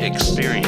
Experience.